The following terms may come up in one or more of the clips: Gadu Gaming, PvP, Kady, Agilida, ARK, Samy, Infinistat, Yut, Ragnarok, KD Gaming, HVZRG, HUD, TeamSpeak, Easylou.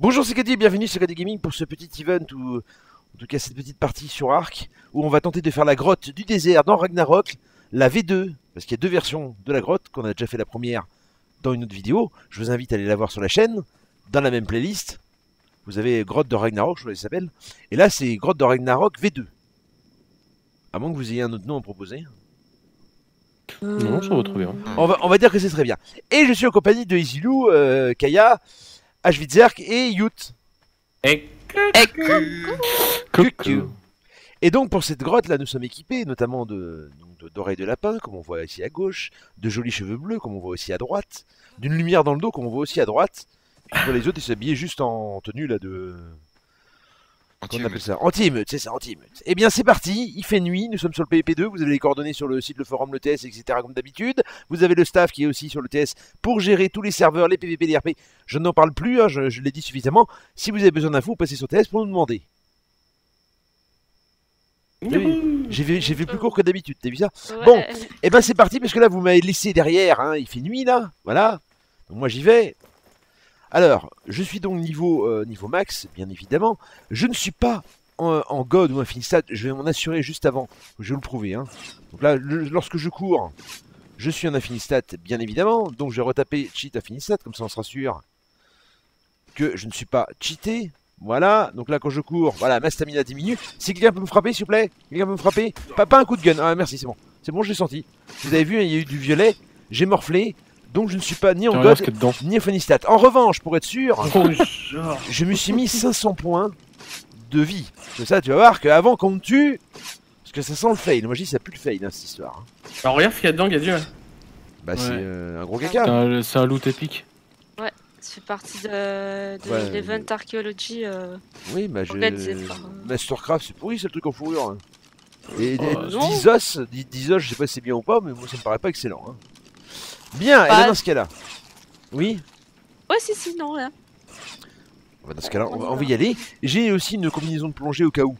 Bonjour, c'est Kady, bienvenue sur KD Gaming pour ce petit event, ou en tout cas cette petite partie sur ARK, où on va tenter de faire la grotte du désert dans Ragnarok, la V2, parce qu'il y a deux versions de la grotte, qu'on a déjà fait la première dans une autre vidéo. Je vous invite à aller la voir sur la chaîne, dans la même playlist. Vous avez grotte de Ragnarok, je crois qu'elle s'appelle, et là c'est grotte de Ragnarok V2. À moins que vous ayez un autre nom à proposer. Non, ça va trop bien. On va dire que c'est très bien. Et je suis en compagnie de Easylou, Kaya, HVZRG et Yut. Et donc pour cette grotte là, nous sommes équipés notamment d'oreilles de lapin, comme on voit ici à gauche, de jolis cheveux bleus, comme on voit aussi à droite, d'une lumière dans le dos, comme on voit aussi à droite. Et pour les autres, ils s'habillaient juste en tenue là de... Qu'on appelle ça anti-émeute, c'est ça, anti-émeute. Eh bien c'est parti, il fait nuit, nous sommes sur le PvP2, vous avez les coordonnées sur le site, le forum, le TS, etc. comme d'habitude. Vous avez le staff qui est aussi sur le TS pour gérer tous les serveurs, les PvP, les RP. Je n'en parle plus, hein, je l'ai dit suffisamment. Si vous avez besoin d'infos, passez sur TS pour nous demander. J'ai vu plus court que d'habitude, t'as vu ça? Ouais. Bon, eh ben c'est parti, parce que là vous m'avez laissé derrière, hein. Il fait nuit là, voilà. Donc moi j'y vais. Alors, je suis donc niveau max, bien évidemment. Je ne suis pas en God ou Infinistat, je vais m'en assurer juste avant. Je vais vous le prouver. Hein. Donc là, lorsque je cours, je suis en Infinistat, bien évidemment. Donc je vais retaper cheat Infinistat, comme ça on sera sûr que je ne suis pas cheaté. Voilà, donc là quand je cours, voilà, ma stamina diminue. Si quelqu'un peut me frapper, s'il vous plaît, quelqu'un peut me frapper. Pas un coup de gun, ah merci, c'est bon. C'est bon, je l'ai senti. Vous avez vu, il y a eu du violet, j'ai morflé. Donc je ne suis pas ni en God ni en Infinistat. En revanche, pour être sûr, je me suis mis 500 points de vie. C'est ça, tu vas voir qu'avant qu'on me tue, parce que ça sent le fail. Moi je dis ça pue le fail hein, cette histoire. Alors regarde ce qu'il y a dedans, Gadu. Bah ouais. C'est un gros caca. C'est un loot épique. Ouais, c'est partie de ouais, l'event archéologie. Oui, bah Mastercraft, c'est pourri, c'est le truc en fourrure. Hein. Et Dizos, je sais pas si c'est bien ou pas, mais moi ça me paraît pas excellent. Hein. Bien, et là, dans ce cas-là. Oui. Ouais, si, si, non, là. Dans ce cas-là, on va y aller. J'ai aussi une combinaison de plongée au cas où.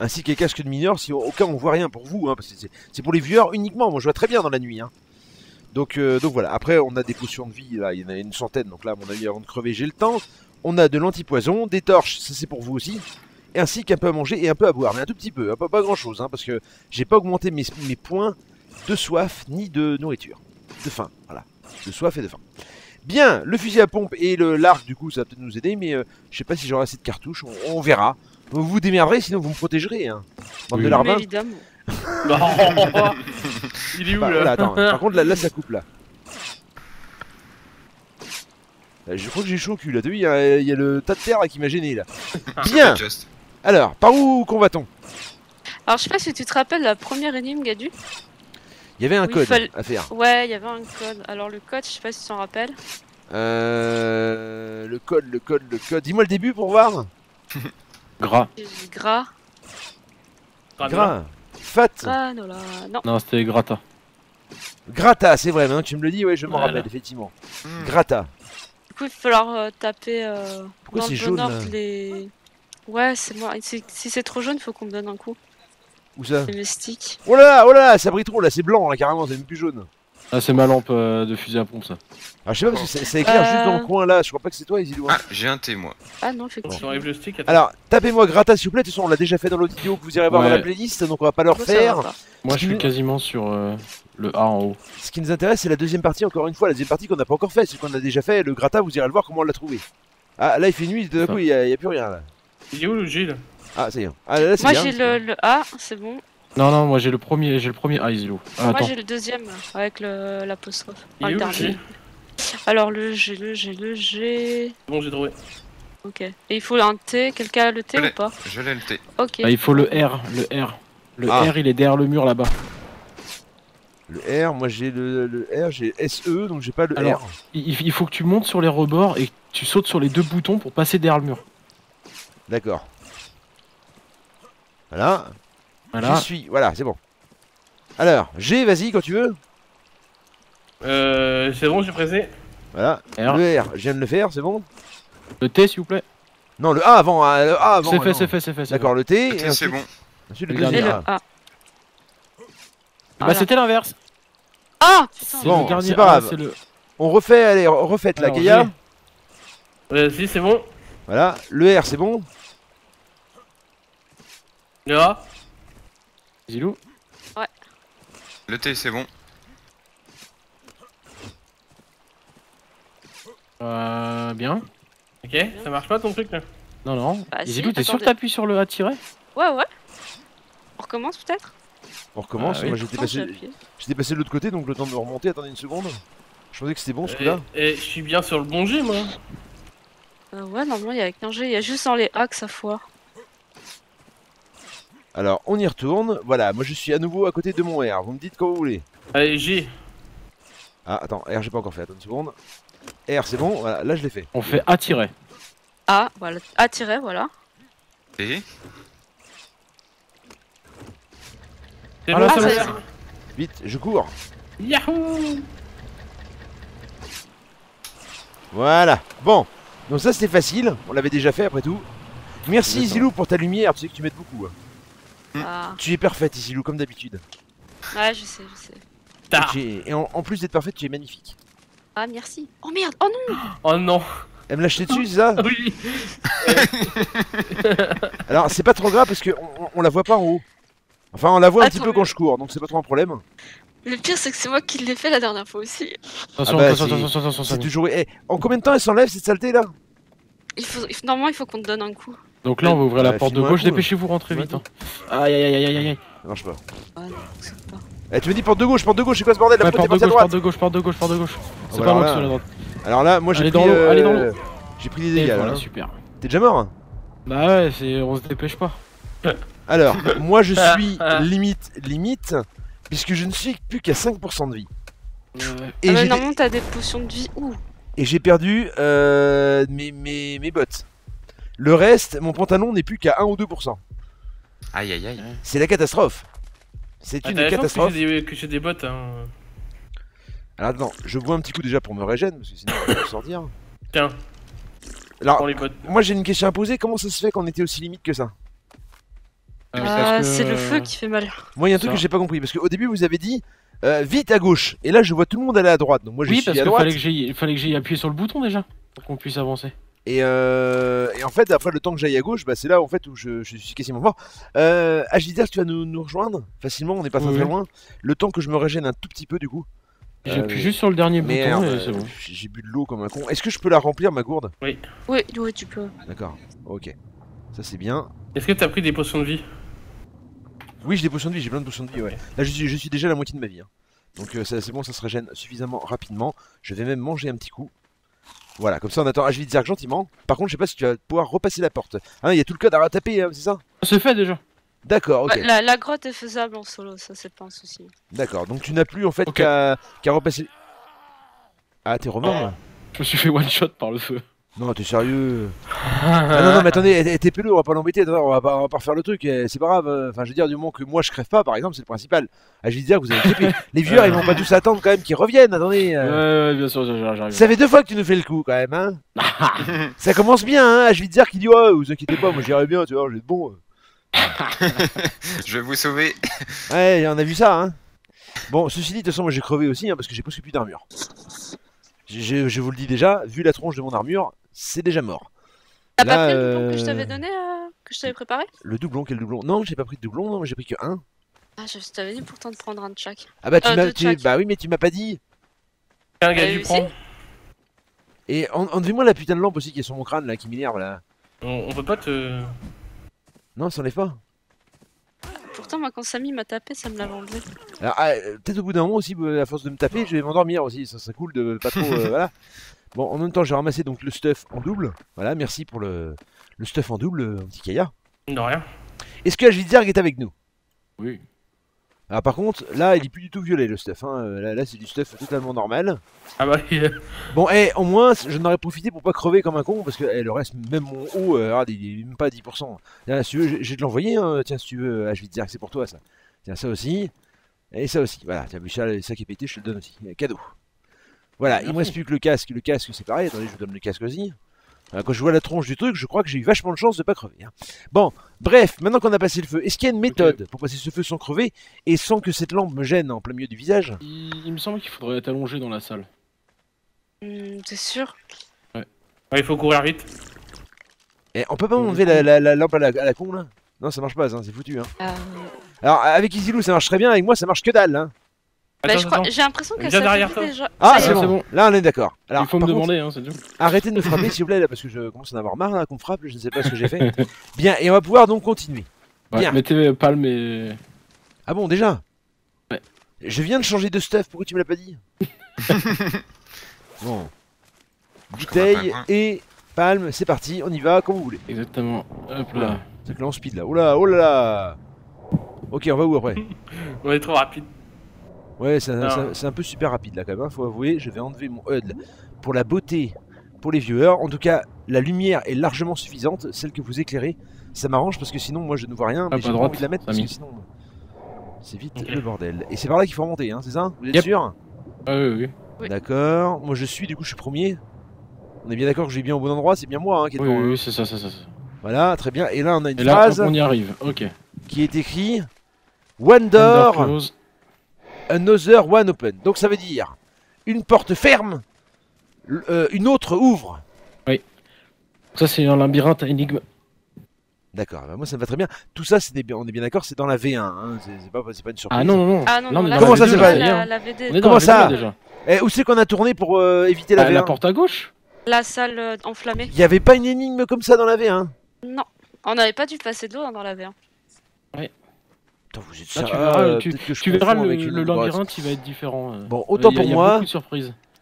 Ainsi qu'un casque de mineur, si au cas où on voit rien pour vous. Hein, parce que c'est pour les viewers uniquement. Moi, je vois très bien dans la nuit. Hein. Donc voilà. Après, on a des potions de vie. Là, il y en a une centaine. Donc là, à mon avis, avant de crever, j'ai le temps. On a de l'antipoison, des torches. Ça, c'est pour vous aussi. Ainsi qu'un peu à manger et un peu à boire. Mais un tout petit peu. Hein, pas grand-chose. Hein, parce que j'ai pas augmenté mes points de soif ni de nourriture. De faim, voilà, de soif et de faim. Bien, le fusil à pompe et l'arc du coup ça va peut-être nous aider, mais je sais pas si j'aurai assez de cartouches, on verra. Vous vous démerderez, sinon vous me protégerez, hein. Bande de larbins. Évidemment. Il est où là, voilà, attends, par contre là ça coupe là. Je crois que j'ai chaud au cul là, t'as vu, il y a le tas de terre là qui m'a gêné là. Bien. Alors, par où combat-on? Alors je sais pas si tu te rappelles la première énigme, Gadu. Il y avait un code à faire. Ouais, il y avait un code. Alors le code, je sais pas si tu t'en rappelles. Le code. Dis-moi le début pour voir. Gras. Fat. Non, c'était Grata. Grata, c'est vrai. Maintenant que tu me le dis, ouais, je m'en rappelle effectivement. Grata. Du coup, il va falloir taper dans le bon ordre les. Ouais, c'est moi. Si c'est trop jaune, faut qu'on me donne un coup. Où ça? Oh là là, ça brille trop là, c'est blanc là carrément, c'est même plus jaune. Ah, c'est ma lampe de fusil à pompe ça. Ah, je sais pas parce que ça éclaire juste dans le coin là, je crois pas que c'est toi, Easylou. Ah, j'ai un témoin. Ah non, effectivement. Alors, tapez-moi Grata s'il vous plaît, de toute façon on l'a déjà fait dans l'autre vidéo que vous irez voir dans la playlist, donc on va pas le refaire. Moi je suis quasiment sur le A en haut. Ce qui nous intéresse, c'est la deuxième partie, encore une fois, la deuxième partie qu'on n'a pas encore fait, c'est qu'on a déjà fait, le Grata, vous irez le voir comment on l'a trouvé. Ah, là il fait nuit, d'un coup il y a plus rien là. Il est où le Gilles? Ah, c'est bien. Ah, là, moi j'ai le A, c'est bon. Non, moi j'ai le premier A, Easylou. Ah, moi j'ai le deuxième avec l'apostrophe. Alors le G. Bon, j'ai trouvé. Ok. Et il faut un T, quelqu'un a le T ou pas? Je l'ai le T. Ok. Ah, il faut le R, Le R il est derrière le mur là-bas. Le R, moi j'ai le R, j'ai SE donc j'ai pas le R. Il faut que tu montes sur les rebords et que tu sautes sur les deux boutons pour passer derrière le mur. D'accord. Voilà. Je suis, voilà, c'est bon. Alors, G, vas-y quand tu veux. C'est bon, j'ai pressé. Voilà, R. Le R, je viens de le faire, c'est bon. Le T, s'il vous plaît. Non, le A avant, C'est fait. D'accord, le T, c'est bon. Ensuite, le dernier A. Bah, c'était l'inverse. Ah, bon, c'est pas grave. On refait, allez, refaites la Gaïa. Si, c'est bon. Voilà, le R c'est bon. Le A. Zilou. Ouais. Le T c'est bon. Bien. Ok, ça marche pas ton truc là? Non, non. Bah, Zilou, si, t'es sûr que t'appuies sur le A tiré? Ouais, ouais. On recommence peut-être? On recommence, oui. Moi j'étais passé de l'autre côté donc le temps de me remonter, attendez une seconde. Je pensais que c'était bon ce coup-là. Et je suis bien sur le bon G moi. Ouais, normalement il y a qu'un G, il y a juste dans les A que ça foire. Alors on y retourne, voilà, moi je suis à nouveau à côté de mon R, vous me dites quand vous voulez. Allez, G. Ah, attends, R j'ai pas encore fait, attends une seconde. R c'est bon, voilà, là je l'ai fait. On fait A tirer. A, voilà, A tirer, voilà. Et ah là, ça va. Vite, je cours. Yahoo! Voilà, bon. Donc ça c'était facile, on l'avait déjà fait après tout. Merci Easylou pour ta lumière, tu sais que tu m'aides beaucoup. Ah. Tu es parfaite Easylou, comme d'habitude. Ouais, je sais, je sais. Et en plus d'être parfaite, tu es magnifique. Ah merci. Oh merde, oh non. Oh non. Elle me l'a acheté dessus, c'est ça? Oui. Alors c'est pas trop grave parce que on la voit pas en haut. Enfin, on la voit un petit peu quand je cours, donc c'est pas trop un problème. Le pire, c'est que c'est moi qui l'ai fait la dernière fois aussi. Attention, attention, attention, c'est toujours... Eh, en combien de temps elle s'enlève cette saleté là? Normalement, il faut qu'on te donne un coup. Donc là, on va ouvrir la porte de gauche, dépêchez-vous, rentrez vite. Aïe, aïe, aïe, aïe, aïe. Ça marche pas. Eh, tu me dis porte de gauche, c'est quoi ce bordel? La porte de gauche, porte de gauche, porte de gauche, porte de gauche. C'est pas moi qui suis à la droite. Alors là, moi j'ai pris des dégâts. Voilà, super. T'es déjà mort? Bah ouais, on se dépêche pas. Alors, moi je suis limite, puisque je ne suis plus qu'à 5% de vie. Et normalement t'as des potions de vie où? Et j'ai perdu mes bottes. Le reste, mon pantalon n'est plus qu'à 1 ou 2%. Aïe aïe aïe. C'est la catastrophe. C'est une catastrophe. Que j'ai des bottes. Hein. Alors attends, je bois un petit coup déjà pour me régénérer, parce que sinon on va sortir. Tiens. Alors, moi j'ai une question à poser, comment ça se fait qu'on était aussi limite que ça? C'est le feu qui fait mal. Moi, il y a un truc que j'ai pas compris parce qu'au début vous avez dit vite à gauche et là je vois tout le monde aller à droite. Donc moi je suis à droite. Oui, parce qu'il fallait que j'aille appuyer sur le bouton déjà pour qu'on puisse avancer. Et en fait, après le temps que j'aille à gauche, bah, c'est là en fait où je suis quasiment mort. Agilida, tu vas nous rejoindre facilement. On n'est pas très loin. Le temps que je me régène un tout petit peu du coup. J'appuie juste sur le dernier bouton. C'est bon. J'ai bu de l'eau comme un con. Est-ce que je peux la remplir ma gourde? Oui. Oui, oui, tu peux. D'accord. Ok. Ça c'est bien. Est-ce que t'as pris des potions de vie? Oui, j'ai des potions de vie, j'ai plein de potions de vie, ouais. Là, je suis déjà à la moitié de ma vie. Hein. Donc c'est bon, ça se régène suffisamment rapidement. Je vais même manger un petit coup. Voilà, comme ça on attend HVZRG gentiment. Par contre, je sais pas si tu vas pouvoir repasser la porte. Hein, il y a tout le code à retaper, hein, c'est ça? C'est fait déjà. D'accord, ok. Bah, la grotte est faisable en solo, ça c'est pas un souci. D'accord, donc tu n'as plus en fait qu'à repasser... Ah, t'es remords là? Je me suis fait one shot par le feu. Non, t'es sérieux? Ah non, non, mais attendez, t'es peleux, on va pas l'embêter, on va pas refaire le truc, c'est pas grave. Enfin, je veux dire, du moment que moi je crève pas, par exemple, c'est le principal. Ah, je veux dire, vous avez TP. Les viewers, ils vont pas tous attendre quand même qu'ils reviennent, attendez. Ouais, bien sûr, j'arrive. Ça fait deux fois que tu nous fais le coup quand même, hein. Ça commence bien, hein. Ah, je veux dire, qui dit, ouais, vous inquiétez pas, moi j'irai bien, tu vois, j'ai de bon. Je vais vous sauver. Ouais, on a vu ça, hein. Bon, ceci dit, de toute façon, moi j'ai crevé aussi, hein, parce que j'ai presque plus d'armure. Je vous le dis déjà, vu la tronche de mon armure, c'est déjà mort. T'as pas pris le doublon que je t'avais donné, que je t'avais préparé? Le doublon, quel doublon? Non, j'ai pas pris de doublon, non, j'ai pris que un. Ah, je t'avais dit pourtant de prendre un de chaque. Ah bah, bah oui, mais tu m'as pas dit. Tiens, gars, tu prends. Et enlevez-moi la putain de lampe aussi qui est sur mon crâne là, qui m'énerve là. On peut pas te... Non, ça enlève pas. Pourtant, moi, quand Samy m'a tapé, ça me l'avait enlevé. Alors, peut-être au bout d'un moment aussi, à force de me taper, je vais m'endormir aussi. Ça serait cool de pas trop. Voilà. Bon, en même temps, j'ai ramassé donc le stuff en double. Voilà, merci pour le stuff en double, mon petit Kaya. De rien. Est-ce que HVZRG est avec nous? Oui. Alors, par contre, là, il est plus du tout violet le stuff. Hein. Là, c'est du stuff totalement normal. Ah bah oui. Bon, eh, au moins, je n'aurais profité pour pas crever comme un con. Parce que le reste, même mon haut, regarde, il est même pas à 10%. Là, si tu veux, j'ai de l'envoyer. Hein. Tiens, si tu veux, HVZRG, c'est pour toi ça. Tiens, ça aussi. Et ça aussi. Voilà, tiens, mais ça qui est pété, je te le donne aussi. Cadeau. Voilà, il me reste plus que le casque. Le casque, c'est pareil. Attendez, je vous donne le casque aussi. Alors, quand je vois la tronche du truc, je crois que j'ai eu vachement de chance de pas crever. Hein. Bon, bref, maintenant qu'on a passé le feu, est-ce qu'il y a une méthode pour passer ce feu sans crever et sans que cette lampe me gêne en plein milieu du visage? Il me semble qu'il faudrait être allongé dans la salle. T'es sûr? Ouais. Il faut courir vite. Et on peut pas enlever la lampe à la con là? Non, ça marche pas, hein, c'est foutu. Hein. Alors, avec Easylou ça marche très bien, avec moi ça marche que dalle. Hein. Bah, j'ai l'impression que ça derrière toi. Déjà... Ah, c'est bon. Là on est d'accord. Alors, il faut me demander, hein, c'est tout. Arrêtez de me frapper s'il vous plaît, là, parce que je commence à en avoir marre là, qu'on me frappe, je ne sais pas ce que j'ai fait. Bien, et on va pouvoir donc continuer. Bien. Ouais, mettez palme et. Ah bon, déjà? Ouais. Je viens de changer de stuff, pourquoi tu me l'as pas dit? Bon. Bouteille et palme, c'est parti, on y va comme vous voulez. Exactement. Hop là. C'est que là on speed là. Oh là là. Ok, on va où après? On est trop rapide. Ouais, c'est un peu super rapide là quand même, hein, faut avouer. Je vais enlever mon HUD pour la beauté, pour les viewers. En tout cas, la lumière est largement suffisante, celle que vous éclairez. Ça m'arrange parce que sinon, moi je ne vois rien. Mais j'ai pas envie de la mettre parce que sinon, c'est vite le bordel. Et c'est par là qu'il faut remonter, hein, c'est ça? Vous êtes sûr? Ah oui, oui. D'accord, moi je suis, du coup je suis premier. On est bien d'accord que je vais bien au bon endroit, c'est bien moi hein, qui est devant. Oui, c'est ça, c'est ça. Voilà, très bien. Et là on a une phrase. On y arrive, ok. Qui est écrit One door, another one open. Donc ça veut dire une porte ferme, une autre ouvre. Oui. Ça c'est un labyrinthe à énigme. D'accord, bah moi ça me va très bien. Tout ça, on est bien d'accord, c'est dans la V1, hein. C'est pas une surprise. Ah non, non, non. Ah, non, non, comment ça c'est pas la V2. Comment ça déjà. Eh, où c'est qu'on a tourné pour éviter la V1? La porte à gauche. La salle enflammée. Il y avait pas une énigme comme ça dans la V1? Non, on n'avait pas dû passer de l'eau hein, dans la V1. Ouais. Putain, vous êtes tu verras le labyrinthe, il va être différent. Bon, autant pour moi.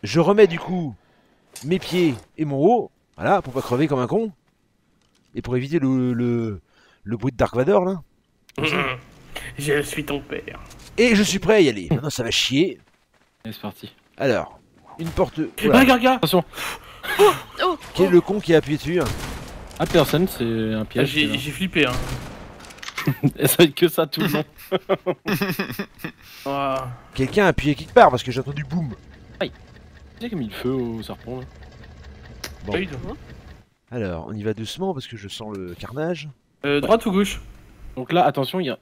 Je remets du coup mes pieds et mon haut, voilà, pour pas crever comme un con. Et pour éviter le bruit de Dark Vador là. Je suis ton père. Et je suis prêt à y aller. Maintenant ça va chier. Allez, c'est parti. Alors, une porte. Voilà. Regarde, regarde. Attention. Oh, oh, qui est le con qui a appuyé dessus? Ah, personne, c'est un piège. Ah, j'ai flippé hein. Ça va être que ça tout le monde. Quelqu'un a appuyé quelque part parce que j'ai entendu boum. Aïe. Tu sais qu'il a mis le feu au serpent là. Bon. Ah, alors, on y va doucement parce que je sens le carnage. Droite ou gauche? Donc là, attention, il y a.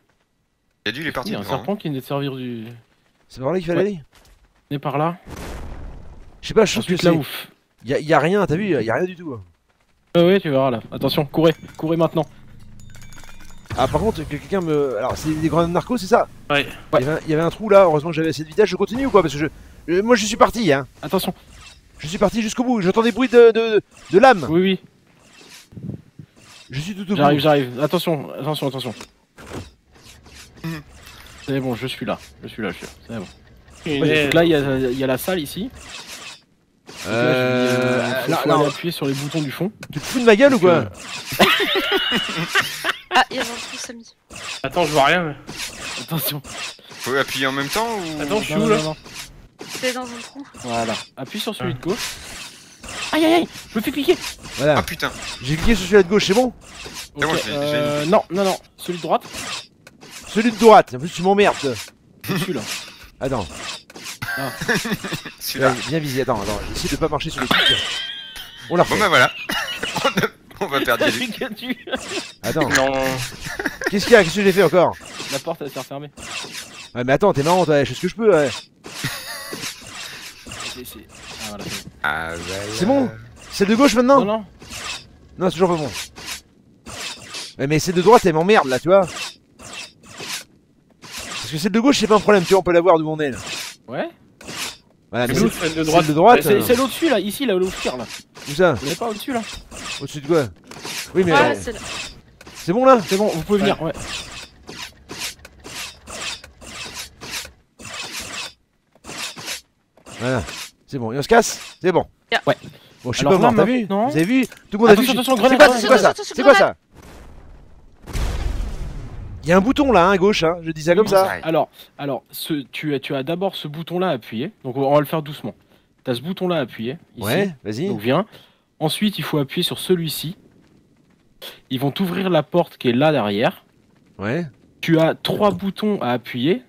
Il est parti. Il y a un serpent qui venait de servir du. C'est par là qu'il fallait aller? On est par là. Je sais pas, je pense que c'est là ouf. Y a rien, t'as vu? Y a rien du tout. Ouais, tu verras là. Attention, courez, courez maintenant. Ah, par contre, que quelqu'un me. Alors, c'est des grenades narcos, c'est ça? Ouais. Il y avait un trou là, heureusement que j'avais assez de vitesse. Je continue ou quoi? Parce que je. Moi, je suis parti, hein. Attention. Je suis parti jusqu'au bout. J'entends des bruits de lames. Oui, oui. Je suis tout au bout. J'arrive, j'arrive. Attention, attention, attention. C'est bon, je suis là. Je suis là, je suis là. C'est bon. Ouais, donc là, il y a la salle ici. Là, on appuie sur les boutons du fond. Tu te fous de ma gueule ou quoi? Ah, il y a un trou, Samy. Attends, je vois rien. Mais... Attention. Faut appuyer en même temps ou... Attends, je suis où là? T'es dans un trou. Voilà. Appuie sur celui de gauche. Aïe aïe aïe, je me fais cliquer. Voilà. Ah putain. J'ai cliqué sur celui de gauche, c'est bon? Okay, bon non, non, non, celui de droite. Celui de droite, en plus tu m'emmerdes. Celui-là. Attends. Ah. Celui-là. Ouais, bien visé, attends, attends, j'essaie de pas marcher sur le truc. On l'a refait. Bon bah voilà. On va perdre du Attends. Qu'est-ce qu'il y a? Qu'est-ce que j'ai fait encore? La porte elle s'est refermée. Ouais mais attends, t'es marrant, je fais ce que je peux, ouais. Ah, voilà. Ah, bah, c'est bon? C'est de gauche maintenant? Non, non. Non, c'est toujours pas bon. Mais c'est de droite, elle m'emmerde là, tu vois. Parce que celle de gauche, c'est pas un problème, tu vois, on peut la voir d'où on est là. Ouais. Voilà, mais celle de droite. C'est l'au-dessus là, ici, là, l'au-dessus là. Où ça? On est pas au-dessus là. Au-dessus de quoi? Oui, mais. Ouais, c'est bon là? C'est bon, vous pouvez venir, ouais. Voilà. C'est bon, et on se casse? C'est bon. Yeah. Ouais. Bon, je suis pas mort, t'as vu? Vous avez vu? Tout le monde a vu? C'est quoi ça? C'est quoi ça? Il y a un bouton là, hein, à gauche, hein. Je dis ça comme ça. Alors tu as d'abord ce bouton là à appuyer. Donc on va le faire doucement. T'as ce bouton là à appuyer. Ici. Ouais, vas-y. Donc viens. Ensuite, il faut appuyer sur celui-ci. Ils vont t'ouvrir la porte qui est là derrière. Ouais. Tu as trois boutons à appuyer.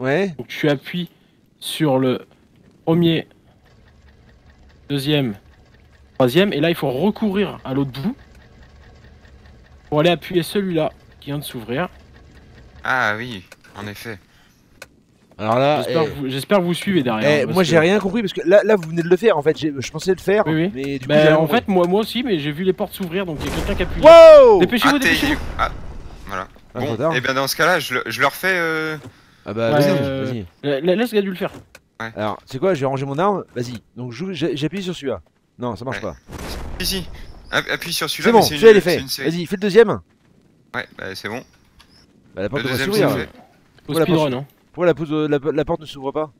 Ouais. Donc tu appuies sur le premier, deuxième, troisième, et là il faut recourir à l'autre bout pour aller appuyer celui-là qui vient de s'ouvrir. Ah oui, en effet. Alors là, j'espère vous suivez derrière. Moi j'ai rien compris parce que là vous venez de le faire en fait, je pensais le faire. Oui, oui. Mais du coup, en fait moi aussi, mais j'ai vu les portes s'ouvrir donc il y a quelqu'un qui a pu. Wow, dépêchez-vous, dépêchez-vous. Ah, voilà. Bon, et bien dans ce cas là je le refais. Ah bah vas-y. Laisse Gadu le faire. Ouais. Alors c'est quoi, je vais ranger mon arme, vas-y. Donc j'appuie sur celui-là. Non ça marche pas. Si, appuie sur celui-là. C'est bon, celui-là il est fait. Vas-y, fais le deuxième. Ouais, bah c'est bon. Bah la porte devrait s'ouvrir. Pourquoi la porte ne s'ouvre pas?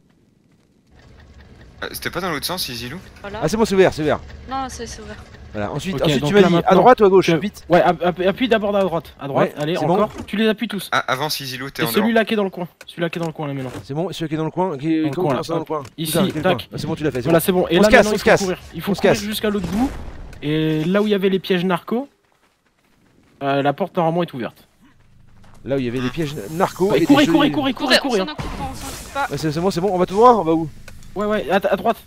C'était pas dans l'autre sens, Easylou? Voilà. Ah c'est bon, c'est ouvert, c'est ouvert. Non, c'est ouvert. Voilà, ensuite, okay, ensuite tu m'as dit à droite ou à gauche? Vite. Ouais, appuie d'abord à droite. À droite, ouais, allez, encore. Bon. Tu les appuies tous. Ah, avant, Easylou, t'es en dehors. Celui-là qui est dans le coin. Celui-là qui est dans le coin, là, maintenant. C'est bon, celui qui est dans le coin. Ici, tac. C'est bon, tu l'as fait. Voilà, c'est bon. Et là, maintenant, il faut courir. Il faut courir jusqu'à l'autre bout. Et là où il y avait les pièges narcos, la porte, normalement, est ouverte. Là où il y avait des pièges narcos. Bah, et courez, hein. Ouais, c'est bon, on va tout droit, on va où? Ouais, à droite.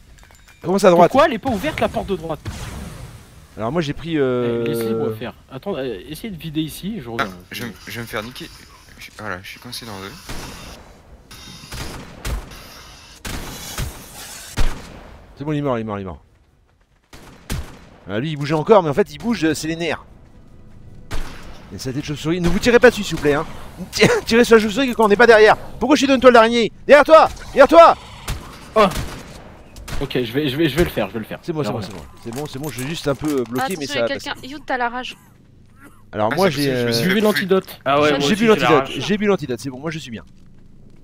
Comment ça à droite? Pourquoi elle est pas ouverte la porte de droite? Alors moi j'ai pris laissez-moi faire. Attends, essayez de vider ici, je reviens. Ah, je vais me faire niquer. Voilà, je suis coincé dans deux. C'est bon, il est mort. Ah, lui il bougeait encore, mais en fait il bouge, c'est les nerfs. Et ça a été de chauve-souris, ne vous tirez pas dessus s'il vous plaît hein. Tirez sur la chauve-souris quand on n'est pas derrière. Pourquoi je suis dans une toile d'araignée? Derrière toi. Oh. Ok, je vais le faire, C'est bon, c'est bon, je suis juste un peu bloqué. Attention, mais ça va passer. Yut, t'as la rage. Alors moi j'ai bu l'antidote. Ah ouais, j'ai bu l'antidote, c'est bon, moi je suis bien.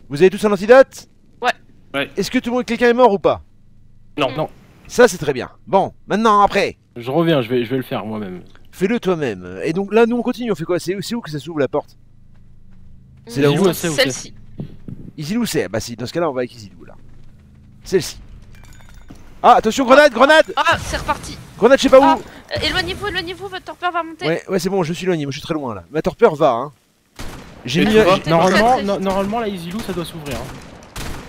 Vous avez tous un antidote? Ouais. Est-ce que tout le monde, quelqu'un est mort ou pas? Non. Ça c'est très bien. Bon, maintenant après. Je reviens, je vais le faire moi-même. Fais-le toi-même. Et donc là, nous on continue, on fait quoi? C'est où que ça s'ouvre la porte? C'est là où? Celle-ci. Easylou c'est? Bah si, dans ce cas-là, on va avec Easylou là. Celle-ci. Ah, attention, grenade! Ah, c'est reparti. Grenade, je sais pas où. Éloignez-vous, votre torpeur va monter. Ouais, c'est bon, je suis éloigné, moi je suis très loin là. Ma torpeur va, hein. J'ai mis. Normalement, là, Easylou ça doit s'ouvrir.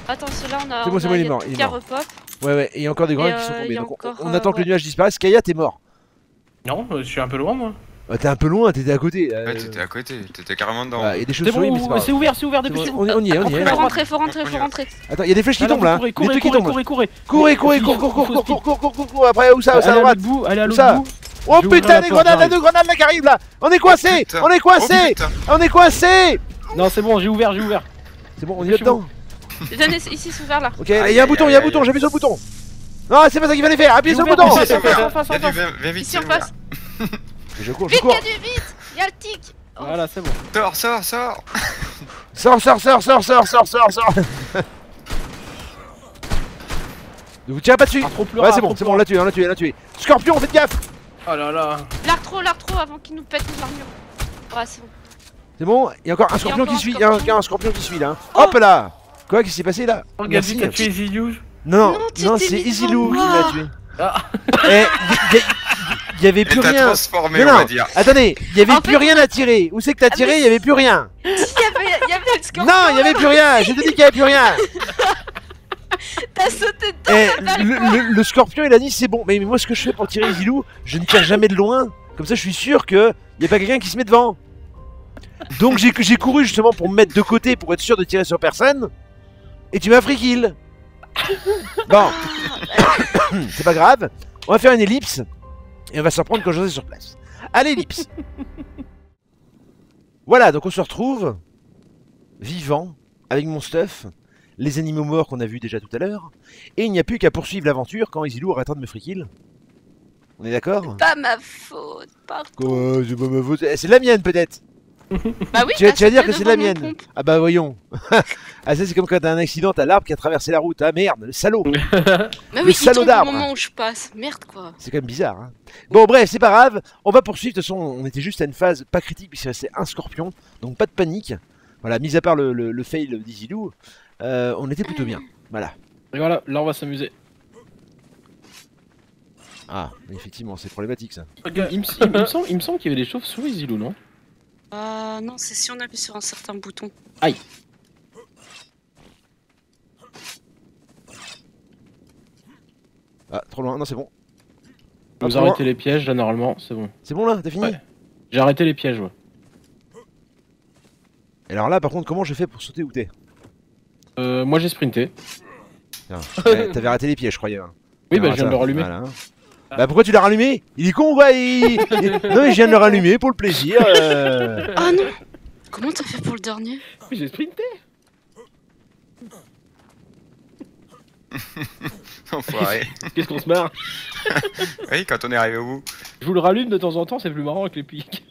Attends, celui-là, on a. C'est bon, il est mort. Ouais, il y a encore des grenades qui sont tombées. On attend que le nuage disparaisse. Kaya, t'es mort. Non, je suis un peu loin moi. Bah t'es un peu loin, t'étais à côté. Ouais, t'étais à côté, t'étais carrément dedans. Ah, y a des choses sur lui, mais c'est ouvert, dépêchez-vous. On y est. Faut rentrer. Attends, y'a des flèches qui tombent là. Courez. Après, où ça? À droite. Allez à l'autre bout. Oh putain, les grenades, la deux grenades là qui arrivent là. On est coincé. Non, c'est bon, j'ai ouvert. C'est bon, on y est dedans. Ici, c'est ouvert là. Ok, y'a un bouton, j'appuie sur le bouton. Non, c'est pas ça qu'il fallait faire, appuyez sur le bouton! Viens vite, Je cours! Vite! Y'a le tic! Voilà, c'est bon. Sors! Sors! Ne vous tirez pas dessus! Ouais, c'est bon, on l'a tué! Scorpion, faites gaffe! Oh là là! L'artro avant qu'il nous pète nos armures! Ouais, c'est bon. C'est bon? Y'a encore un scorpion qui suit, là! Hop là! Quoi, qu'est-ce qui s'est passé là? Regarde, il a tué Zidouge! Non, c'est Easylou qui l'a tué. Il y avait plus rien. Transformé, on va dire. Attendez, il y avait plus rien à tirer. Où c'est que t'as tiré? Il y avait plus rien. Non, il y avait plus rien. Je te dis qu'il y avait plus rien. T'as sauté dedans. Le scorpion, il a dit c'est bon. Mais moi, ce que je fais pour tirer Easylou, je ne tire jamais de loin. Comme ça, je suis sûr que il y a pas quelqu'un qui se met devant. Donc j'ai couru justement pour me mettre de côté pour être sûr de tirer sur personne. Et tu m'as free kill. Bon, c'est pas grave, on va faire une ellipse et on va s'en prendre quand je serai sur place. Allez, ellipse. Voilà, donc on se retrouve vivant avec mon stuff, les animaux morts qu'on a vus déjà tout à l'heure, et il n'y a plus qu'à poursuivre l'aventure quand Easylou arrêtera de me free kill. On est d'accord? Pas ma faute, pardon. C'est pas ma faute, c'est la mienne peut-être. Bah oui, tu vas dire que c'est de la mienne. Ah bah voyons. Ah ça c'est comme quand t'as un accident, t'as l'arbre qui a traversé la route. Ah merde, le salaud. Mais oui, salaud d'arbre. Au moment où je passe, merde quoi. C'est quand même bizarre. Hein. Bon bref, c'est pas grave. On va poursuivre. De toute façon, on était juste à une phase pas critique puisqu'il restait un scorpion, donc pas de panique. Voilà, mis à part le fail d'Easylou, on était plutôt bien. Voilà. Et voilà, là on va s'amuser. Ah, effectivement, c'est problématique ça. Il me semble qu'il y avait des chauves-souris Easylou, non? Non, c'est si on appuie sur un certain bouton. Aïe. Ah, trop loin, non c'est bon. Vous arrêtez les pièges là normalement, c'est bon. C'est bon là, t'as fini? Ouais. J'ai arrêté les pièges, ouais. Et alors là par contre, comment je fais pour sauter où t'es? Moi j'ai sprinté. T'avais raté les pieds, je croyais. Oui, bah je viens de le rallumer. Voilà. Bah pourquoi tu l'as rallumé? Il est con, ouais. Non, mais je viens de le rallumer pour le plaisir. Ah non! Comment t'as fait pour le dernier? J'ai sprinté. Enfoiré. Qu'est-ce qu'on se marre. Oui, quand on est arrivé au bout. Je vous le rallume de temps en temps, c'est plus marrant avec les pics.